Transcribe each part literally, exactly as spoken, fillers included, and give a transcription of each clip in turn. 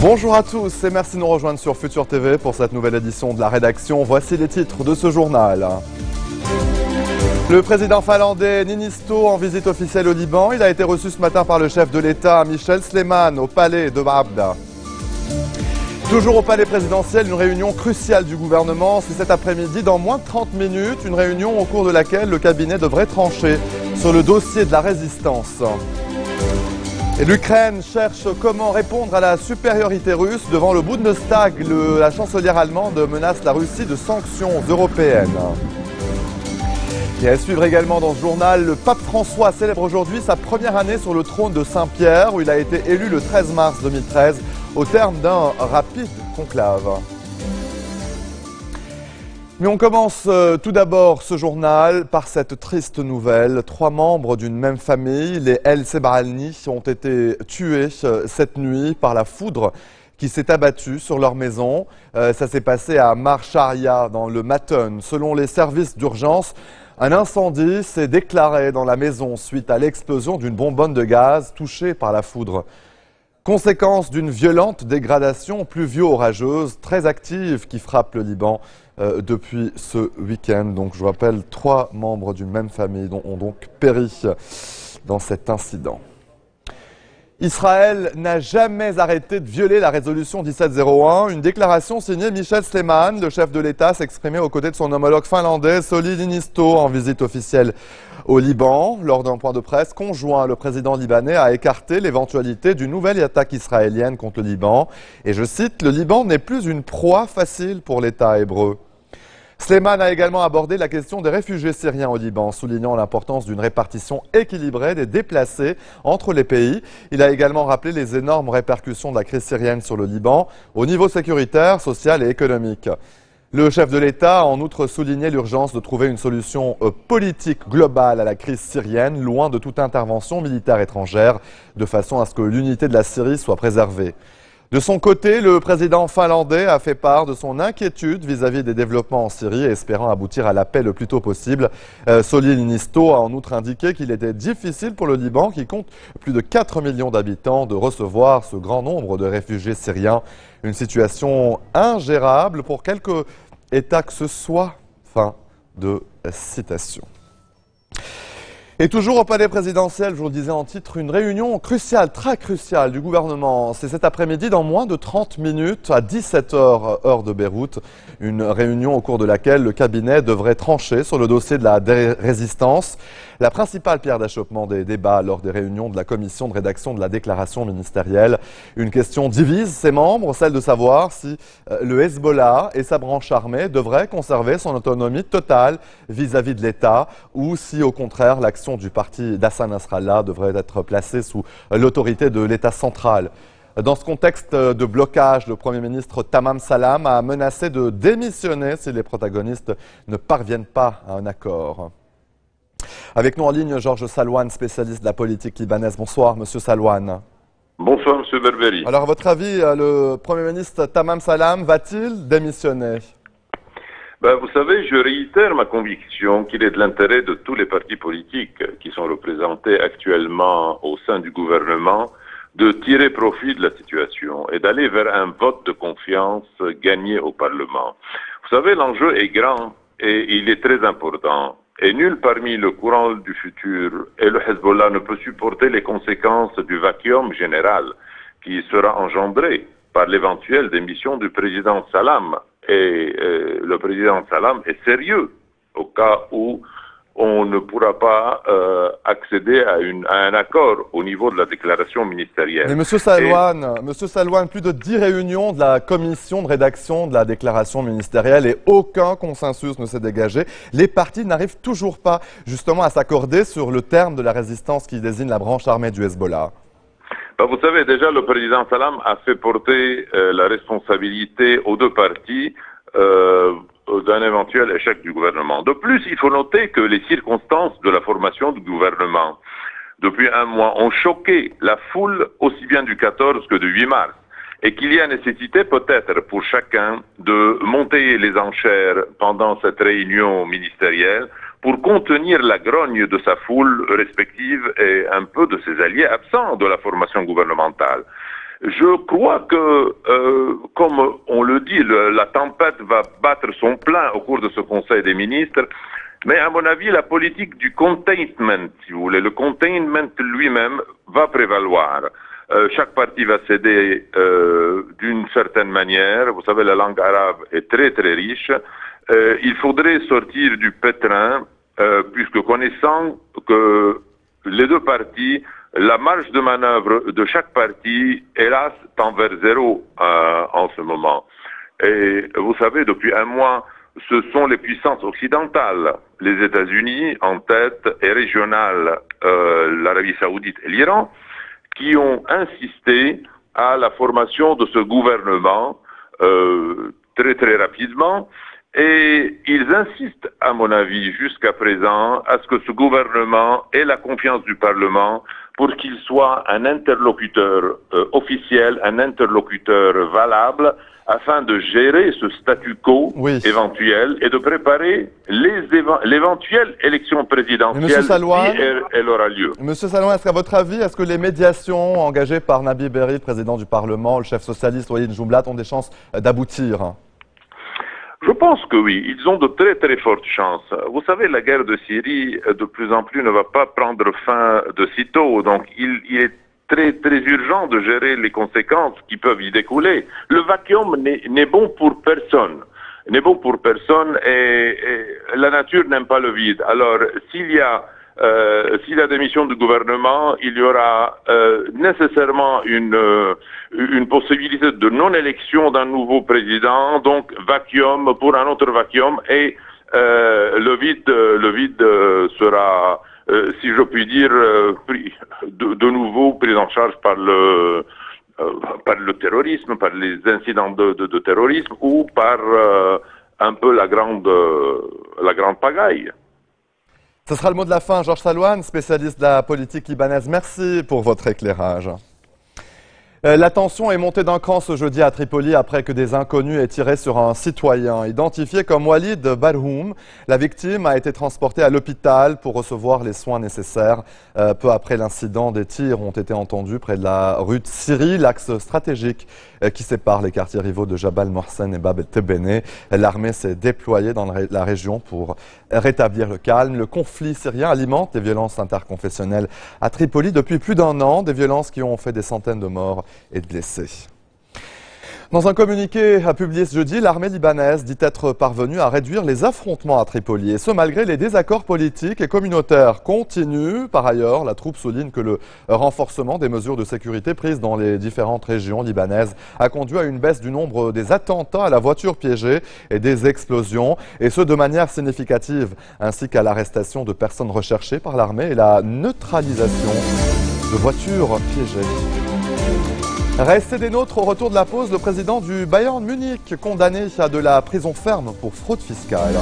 Bonjour à tous et merci de nous rejoindre sur Futur T V pour cette nouvelle édition de la rédaction. Voici les titres de ce journal. Le président finlandais Niinistö en visite officielle au Liban. Il a été reçu ce matin par le chef de l'État Michel Sleiman au palais de Baabda. Toujours au palais présidentiel, une réunion cruciale du gouvernement. C'est cet après-midi, dans moins de trente minutes, une réunion au cours de laquelle le cabinet devrait trancher sur le dossier de la résistance. Et l'Ukraine cherche comment répondre à la supériorité russe. Devant le Bundestag, le, la chancelière allemande menace la Russie de sanctions européennes. Et à suivre également dans ce journal, le pape François célèbre aujourd'hui sa première année sur le trône de Saint-Pierre, où il a été élu le treize mars deux mille treize, au terme d'un rapide conclave. Mais on commence tout d'abord ce journal par cette triste nouvelle. Trois membres d'une même famille, les El Sebarani, ont été tués cette nuit par la foudre qui s'est abattue sur leur maison. Euh, ça s'est passé à Marcharia, dans le Matten. Selon les services d'urgence, un incendie s'est déclaré dans la maison suite à l'explosion d'une bonbonne de gaz touchée par la foudre. Conséquence d'une violente dégradation pluvio-orageuse très active qui frappe le Liban euh, depuis ce week-end. Donc je vous rappelle, trois membres d'une même famille dont ont donc péri dans cet incident. Israël n'a jamais arrêté de violer la résolution dix-sept cent un. Une déclaration signée Michel Sleiman, le chef de l'État, s'exprimait aux côtés de son homologue finlandais Sauli Niinistö en visite officielle au Liban. Lors d'un point de presse conjoint, le président libanais a écarté l'éventualité d'une nouvelle attaque israélienne contre le Liban. Et je cite, « Le Liban n'est plus une proie facile pour l'État hébreu ». Sleiman a également abordé la question des réfugiés syriens au Liban, soulignant l'importance d'une répartition équilibrée des déplacés entre les pays. Il a également rappelé les énormes répercussions de la crise syrienne sur le Liban au niveau sécuritaire, social et économique. Le chef de l'État a en outre souligné l'urgence de trouver une solution politique globale à la crise syrienne, loin de toute intervention militaire étrangère, de façon à ce que l'unité de la Syrie soit préservée. De son côté, le président finlandais a fait part de son inquiétude vis-à-vis des développements en Syrie, espérant aboutir à la paix le plus tôt possible. Euh, Sauli Niinistö a en outre indiqué qu'il était difficile pour le Liban, qui compte plus de quatre millions d'habitants, de recevoir ce grand nombre de réfugiés syriens. Une situation ingérable pour quelque État que ce soit. Fin de citation. Et toujours au palais présidentiel, je vous le disais en titre, une réunion cruciale, très cruciale du gouvernement. C'est cet après-midi, dans moins de trente minutes, à dix-sept heures, heure de Beyrouth. Une réunion au cours de laquelle le cabinet devrait trancher sur le dossier de la résistance. La principale pierre d'achoppement des débats lors des réunions de la commission de rédaction de la déclaration ministérielle. Une question divise ses membres, celle de savoir si le Hezbollah et sa branche armée devraient conserver son autonomie totale vis-à-vis de l'État, ou si au contraire l'action du parti d'Hassan Nasrallah devrait être placé sous l'autorité de l'État central. Dans ce contexte de blocage, le Premier ministre Tamam Salam a menacé de démissionner si les protagonistes ne parviennent pas à un accord. Avec nous en ligne, Georges Salouane, spécialiste de la politique libanaise. Bonsoir, Monsieur Salouane. Bonsoir, Monsieur Berberi. Alors, à votre avis, le Premier ministre Tamam Salam va-t-il démissionner ? Ben, vous savez, je réitère ma conviction qu'il est de l'intérêt de tous les partis politiques qui sont représentés actuellement au sein du gouvernement de tirer profit de la situation et d'aller vers un vote de confiance gagné au Parlement. Vous savez, l'enjeu est grand et il est très important. Et nul parmi le courant du futur et le Hezbollah ne peut supporter les conséquences du vacuum général qui sera engendré par l'éventuelle démission du président Salam. Et euh, le président Salam est sérieux au cas où on ne pourra pas euh, accéder à, une, à un accord au niveau de la déclaration ministérielle. Mais M. Salouane, et... Monsieur Salouane, plus de dix réunions de la commission de rédaction de la déclaration ministérielle et aucun consensus ne s'est dégagé. Les partis n'arrivent toujours pas justement à s'accorder sur le terme de la résistance qui désigne la branche armée du Hezbollah. Ben vous savez, déjà, le président Salam a fait porter euh, la responsabilité aux deux parties euh, d'un éventuel échec du gouvernement. De plus, il faut noter que les circonstances de la formation du gouvernement, depuis un mois, ont choqué la foule aussi bien du quatorze que du huit mars, et qu'il y a nécessité peut-être pour chacun de monter les enchères pendant cette réunion ministérielle pour contenir la grogne de sa foule respective et un peu de ses alliés absents de la formation gouvernementale. Je crois que, euh, comme on le dit, le, la tempête va battre son plein au cours de ce Conseil des ministres, mais à mon avis, la politique du containment, si vous voulez, le containment lui-même va prévaloir. Euh, chaque parti va céder euh, d'une certaine manière. Vous savez, la langue arabe est très très riche. Euh, il faudrait sortir du pétrin, euh, puisque connaissant que les deux partis, la marge de manœuvre de chaque parti, hélas, tend vers zéro euh, en ce moment. Et vous savez, depuis un mois, ce sont les puissances occidentales, les États-Unis en tête et régionales, euh, l'Arabie saoudite et l'Iran, qui ont insisté à la formation de ce gouvernement euh, très très rapidement. Et ils insistent, à mon avis, jusqu'à présent, à ce que ce gouvernement ait la confiance du Parlement pour qu'il soit un interlocuteur euh, officiel, un interlocuteur valable, afin de gérer ce statu quo oui. éventuel et de préparer l'éventuelle élection présidentielle Salouane, si elle, elle aura lieu. Monsieur Salouane, est-ce qu'à votre avis, est-ce que les médiations engagées par Nabil Berri, président du Parlement, le chef socialiste Walid Joumblatt, ont des chances d'aboutir? Je pense que oui, ils ont de très très fortes chances. Vous savez, la guerre de Syrie, de plus en plus, ne va pas prendre fin de sitôt. Donc, il, il est très très urgent de gérer les conséquences qui peuvent y découler. Le vacuum n'est bon pour personne. N'est bon pour personne et, et la nature n'aime pas le vide. Alors, s'il y a Euh, si la démission du gouvernement, il y aura euh, nécessairement une, euh, une possibilité de non-élection d'un nouveau président, donc vacuum pour un autre vacuum, et euh, le vide, le vide euh, sera, euh, si je puis dire, euh, pris, de, de nouveau pris en charge par le, euh, par le terrorisme, par les incidents de, de, de terrorisme ou par euh, un peu la grande, euh, la grande pagaille. Ce sera le mot de la fin. Georges Salouane, spécialiste de la politique libanaise, merci pour votre éclairage. La tension est montée d'un cran ce jeudi à Tripoli après que des inconnus aient tiré sur un citoyen. Identifié comme Walid Badroum, la victime a été transportée à l'hôpital pour recevoir les soins nécessaires. Euh, peu après l'incident, des tirs ont été entendus près de la rue de Syrie, l'axe stratégique qui sépare les quartiers rivaux de Jabal Mohsen et Bab el-Tébéné. L'armée s'est déployée dans la région pour rétablir le calme. Le conflit syrien alimente les violences interconfessionnelles à Tripoli depuis plus d'un an, des violences qui ont fait des centaines de morts et de blessés. Dans un communiqué publié ce jeudi, l'armée libanaise dit être parvenue à réduire les affrontements à Tripoli, et ce malgré les désaccords politiques et communautaires continus. Par ailleurs, la troupe souligne que le renforcement des mesures de sécurité prises dans les différentes régions libanaises a conduit à une baisse du nombre des attentats à la voiture piégée et des explosions, et ce de manière significative, ainsi qu'à l'arrestation de personnes recherchées par l'armée et la neutralisation de voitures piégées. Restez des nôtres. Au retour de la pause, le président du Bayern Munich, condamné à de la prison ferme pour fraude fiscale.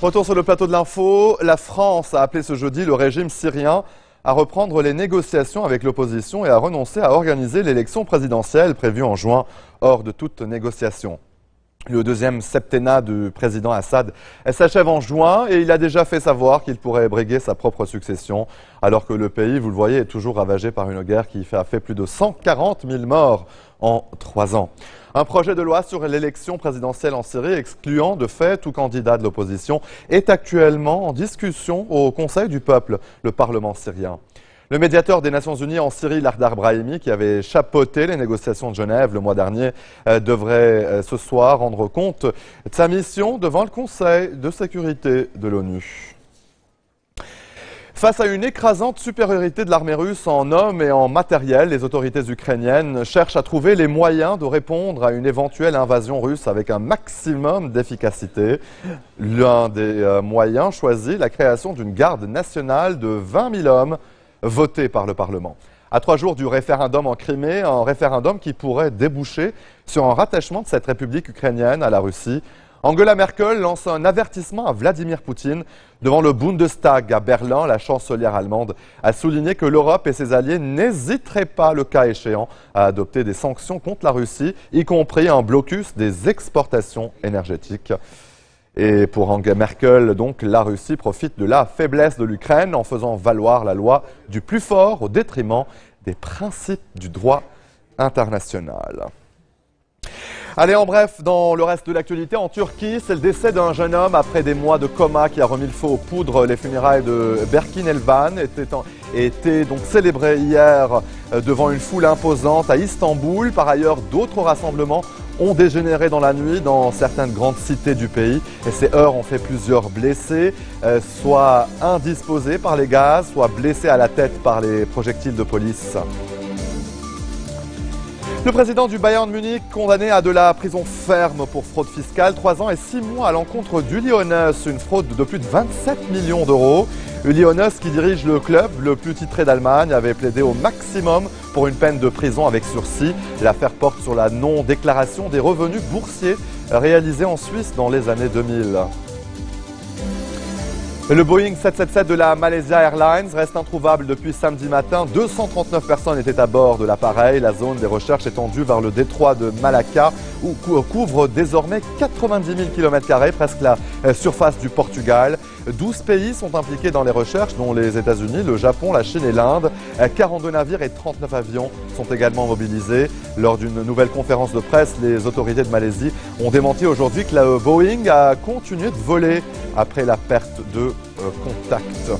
Retour sur le plateau de l'info. La France a appelé ce jeudi le régime syrien à reprendre les négociations avec l'opposition et à renoncer à organiser l'élection présidentielle prévue en juin, hors de toute négociation. Le deuxième septennat du président Assad s'achève en juin et il a déjà fait savoir qu'il pourrait briguer sa propre succession, alors que le pays, vous le voyez, est toujours ravagé par une guerre qui a fait plus de cent quarante mille morts en trois ans. Un projet de loi sur l'élection présidentielle en Syrie excluant de fait tout candidat de l'opposition est actuellement en discussion au Conseil du peuple, le Parlement syrien. Le médiateur des Nations Unies en Syrie, Lakhdar Brahimi, qui avait chapeauté les négociations de Genève le mois dernier, euh, devrait euh, ce soir rendre compte de sa mission devant le Conseil de sécurité de l'ONU. Face à une écrasante supériorité de l'armée russe en hommes et en matériel, les autorités ukrainiennes cherchent à trouver les moyens de répondre à une éventuelle invasion russe avec un maximum d'efficacité. L'un des moyens choisis, la création d'une garde nationale de vingt mille hommes votée par le Parlement. À trois jours du référendum en Crimée, un référendum qui pourrait déboucher sur un rattachement de cette république ukrainienne à la Russie, Angela Merkel lance un avertissement à Vladimir Poutine. Devant le Bundestag à Berlin, la chancelière allemande a souligné que l'Europe et ses alliés n'hésiteraient pas, le cas échéant, à adopter des sanctions contre la Russie, y compris un blocus des exportations énergétiques. Et pour Angela Merkel, donc, la Russie profite de la faiblesse de l'Ukraine en faisant valoir la loi du plus fort au détriment des principes du droit international. Allez, en bref, dans le reste de l'actualité, en Turquie, c'est le décès d'un jeune homme après des mois de coma qui a remis le feu aux poudres. Les funérailles de Berkin Elvan étaient, en, étaient donc célébrées hier devant une foule imposante à Istanbul. Par ailleurs, d'autres rassemblements ont dégénéré dans la nuit dans certaines grandes cités du pays. Et ces heurts ont fait plusieurs blessés, euh, soit indisposés par les gaz, soit blessés à la tête par les projectiles de police. Le président du Bayern Munich condamné à de la prison ferme pour fraude fiscale, trois ans et six mois à l'encontre d'Uli Hoeneß, une fraude de plus de vingt-sept millions d'euros. Uli Hoeneß, qui dirige le club le plus titré d'Allemagne, avait plaidé au maximum pour une peine de prison avec sursis. L'affaire porte sur la non-déclaration des revenus boursiers réalisés en Suisse dans les années deux mille. Le Boeing sept cent soixante-dix-sept de la Malaysia Airlines reste introuvable depuis samedi matin. deux cent trente-neuf personnes étaient à bord de l'appareil. La zone des recherches étendue vers le détroit de Malacca où couvre désormais quatre-vingt-dix mille kilomètres carrés, presque la surface du Portugal. douze pays sont impliqués dans les recherches, dont les États-Unis, le Japon, la Chine et l'Inde. quarante-deux navires et trente-neuf avions sont également mobilisés. Lors d'une nouvelle conférence de presse, les autorités de Malaisie ont démenti aujourd'hui que la Boeing a continué de voler après la perte de contact.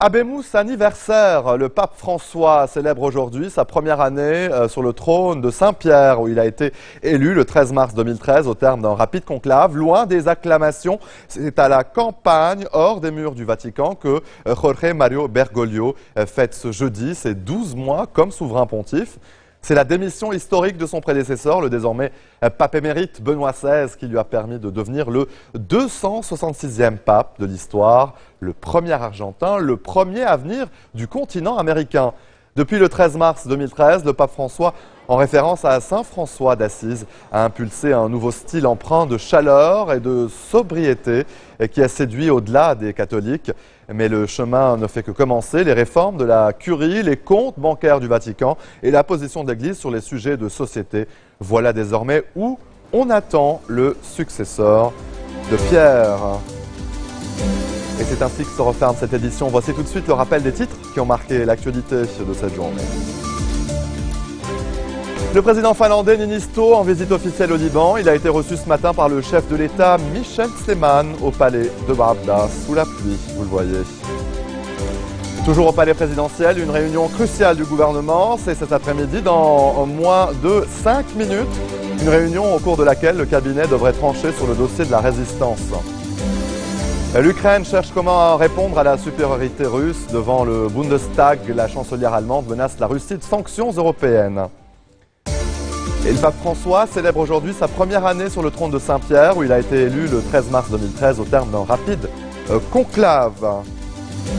Habemus anniversaire, le pape François célèbre aujourd'hui sa première année sur le trône de Saint-Pierre où il a été élu le treize mars deux mille treize au terme d'un rapide conclave. Loin des acclamations, c'est à la campagne hors des murs du Vatican que Jorge Mario Bergoglio fête ce jeudi ses douze mois comme souverain pontife. C'est la démission historique de son prédécesseur, le désormais pape émérite Benoît seize, qui lui a permis de devenir le deux cent soixante-sixième pape de l'histoire, le premier argentin, le premier à venir du continent américain. Depuis le treize mars deux mille treize, le pape François, en référence à Saint François d'Assise, a impulsé un nouveau style empreint de chaleur et de sobriété qui a séduit au-delà des catholiques. Mais le chemin ne fait que commencer. Les réformes de la Curie, les comptes bancaires du Vatican et la position de l'Église sur les sujets de société. Voilà désormais où on attend le successeur de Pierre. Et c'est ainsi que se referme cette édition. Voici tout de suite le rappel des titres qui ont marqué l'actualité de cette journée. Le président finlandais Niinistö en visite officielle au Liban. Il a été reçu ce matin par le chef de l'État Michel Sleiman au palais de Baabda, sous la pluie, vous le voyez. Toujours au palais présidentiel, une réunion cruciale du gouvernement. C'est cet après-midi, dans moins de cinq minutes. Une réunion au cours de laquelle le cabinet devrait trancher sur le dossier de la résistance. L'Ukraine cherche comment répondre à la supériorité russe. Devant le Bundestag, la chancelière allemande menace la Russie de sanctions européennes. Et le pape François célèbre aujourd'hui sa première année sur le trône de Saint-Pierre où il a été élu le treize mars deux mille treize au terme d'un rapide conclave.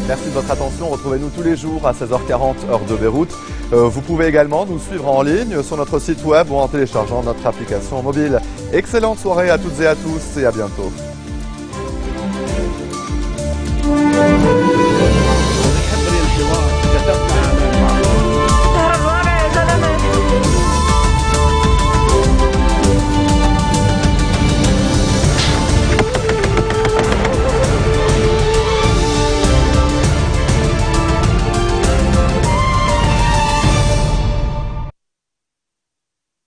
Merci de votre attention, retrouvez-nous tous les jours à seize heures quarante, heure de Beyrouth. Vous pouvez également nous suivre en ligne sur notre site web ou en téléchargeant notre application mobile. Excellente soirée à toutes et à tous et à bientôt.